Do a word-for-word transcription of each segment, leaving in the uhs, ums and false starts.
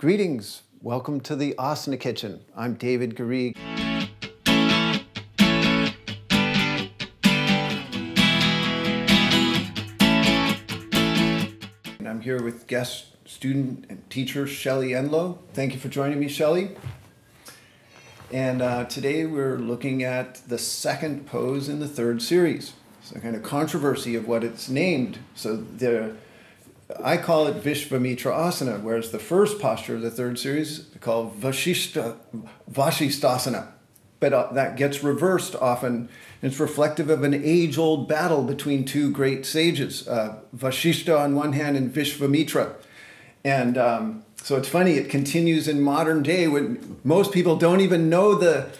Greetings, welcome to the Asana Kitchen. I'm David Garrigues. And I'm here with guest student and teacher Shelley Enloe. Thank you for joining me, Shelley. And uh, today we're looking at the second pose in the third series. It's a kind of controversy of what it's named. So the I call it Vishvamitra Asana, whereas the first posture of the third series is called Vashishta, Vashistasana. But uh, that gets reversed often. It's reflective of an age-old battle between two great sages, uh, Vashishta on one hand and Vishvamitra. And um, so it's funny, it continues in modern day when most people don't even know the,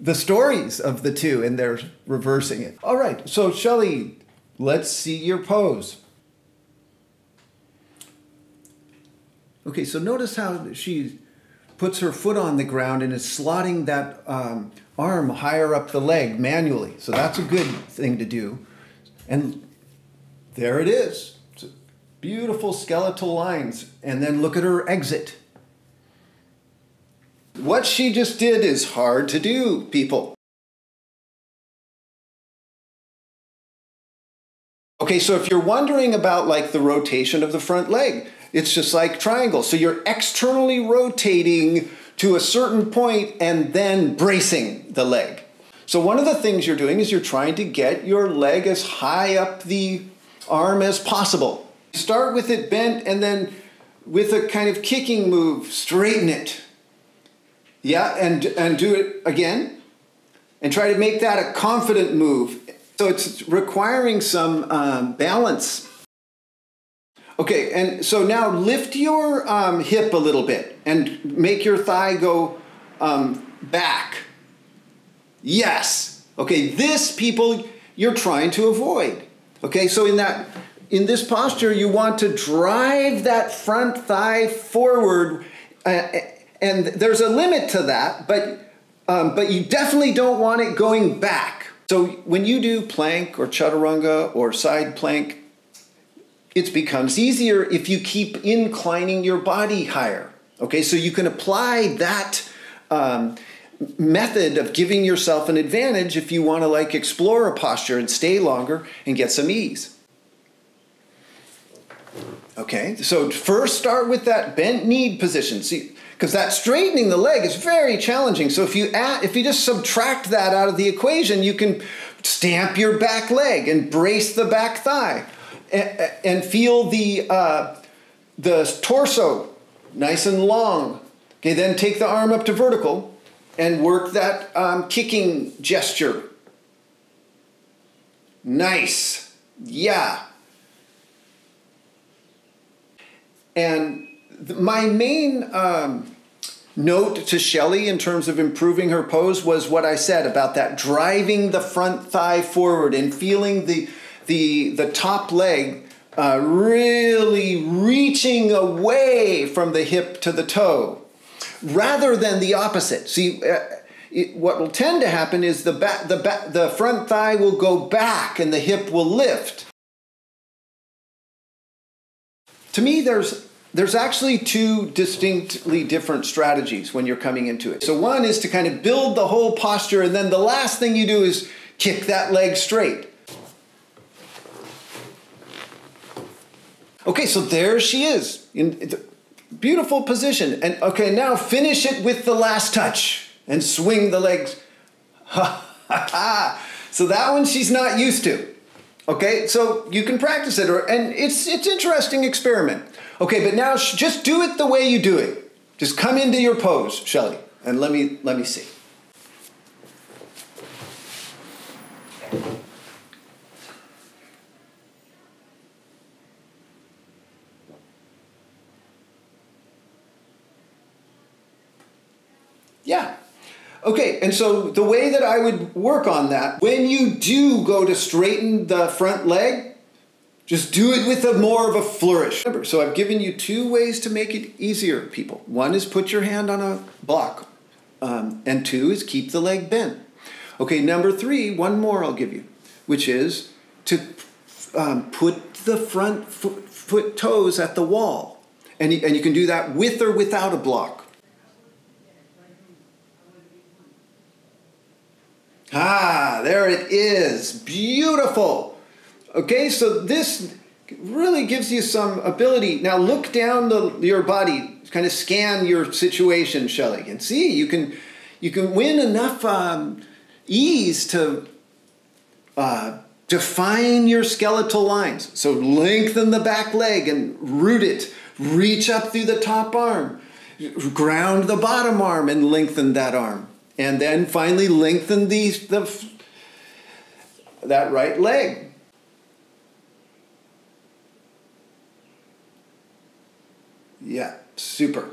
the stories of the two, and they're reversing it. All right, so Shelley, let's see your pose. Okay, so notice how she puts her foot on the ground and is slotting that um, arm higher up the leg manually. So that's a good thing to do. And there it is. So beautiful skeletal lines. And then look at her exit. What she just did is hard to do, people. Okay, so if you're wondering about like the rotation of the front leg, it's just like triangle. So you're externally rotating to a certain point and then bracing the leg. So one of the things you're doing is you're trying to get your leg as high up the arm as possible. Start with it bent and then with a kind of kicking move, straighten it. Yeah, and, and do it again. And try to make that a confident move. So it's requiring some um, balance. Okay, and so now lift your um, hip a little bit and make your thigh go um, back. Yes. Okay, this, people, you're trying to avoid. Okay, so in that, in this posture, you want to drive that front thigh forward, uh, and there's a limit to that, but um, but you definitely don't want it going back. So when you do plank or chaturanga or side plank, it becomes easier if you keep inclining your body higher. Okay, so you can apply that um, method of giving yourself an advantage if you want to like explore a posture and stay longer and get some ease. Okay, so first start with that bent knee position. See, because that straightening the leg is very challenging. So if you add, if you just subtract that out of the equation, you can stamp your back leg and brace the back thigh. And feel the, uh, the torso nice and long. Okay, then take the arm up to vertical and work that um, kicking gesture. Nice. Yeah. And my main um, note to Shelley in terms of improving her pose was what I said about that driving the front thigh forward and feeling the The, the top leg uh, really reaching away from the hip to the toe, rather than the opposite. See, uh, it, what will tend to happen is the, back, the, back, the front thigh will go back and the hip will lift. To me, there's, there's actually two distinctly different strategies when you're coming into it. So one is to kind of build the whole posture, and then the last thing you do is kick that leg straight. Okay, so there she is, in beautiful position. And okay, now finish it with the last touch and swing the legs. Ha, ha, ha. So that one she's not used to. Okay, so you can practice it, or, and it's it's interesting experiment. Okay, but now just do it the way you do it. Just come into your pose, Shelley, and let me, let me see. Yeah. Okay, and so the way that I would work on that, when you do go to straighten the front leg, just do it with a more of a flourish. Remember, so I've given you two ways to make it easier, people. One is put your hand on a block, um, and two is keep the leg bent. Okay, number three, one more I'll give you, which is to um, put the front foot, foot toes at the wall And you, and you can do that with or without a block. Ah, there it is. Beautiful. Okay, so this really gives you some ability. Now look down the, your body, kind of scan your situation, Shelley, and see, you can, you can win enough um, ease to uh, define your skeletal lines. So lengthen the back leg and root it. Reach up through the top arm. Ground the bottom arm and lengthen that arm. And then finally lengthen the, the, that right leg. Yeah, super.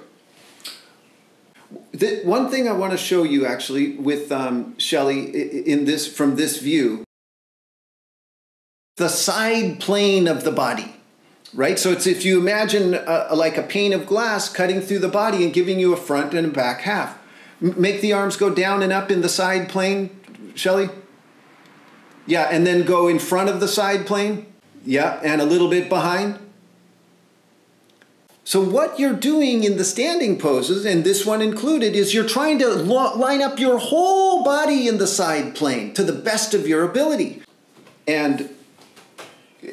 The, one thing I want to show you actually with um, Shelley in this, from this view, the side plane of the body, right? So it's, if you imagine a, like a pane of glass cutting through the body and giving you a front and a back half. Make the arms go down and up in the side plane, Shelley. Yeah, and then go in front of the side plane. Yeah, and a little bit behind. So what you're doing in the standing poses, and this one included, is you're trying to line up your whole body in the side plane to the best of your ability. And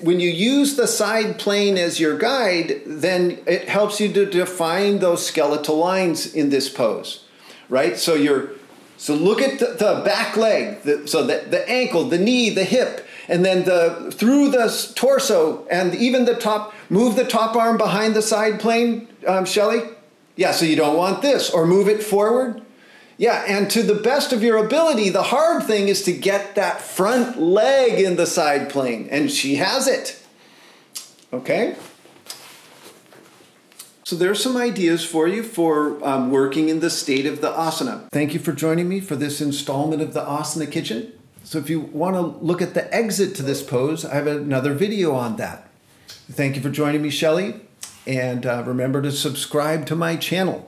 when you use the side plane as your guide, then it helps you to define those skeletal lines in this pose. Right? So you're, so look at the, the back leg, the, so the, the ankle, the knee, the hip, and then the, through the torso and even the top, move the top arm behind the side plane, um, Shelley. Yeah, so you don't want this, or move it forward. Yeah, and to the best of your ability, the hard thing is to get that front leg in the side plane, and she has it. Okay? So there's some ideas for you for um, working in the state of the asana. Thank you for joining me for this installment of the Asana Kitchen. So if you want to look at the exit to this pose, I have another video on that. Thank you for joining me, Shelley, and uh, remember to subscribe to my channel.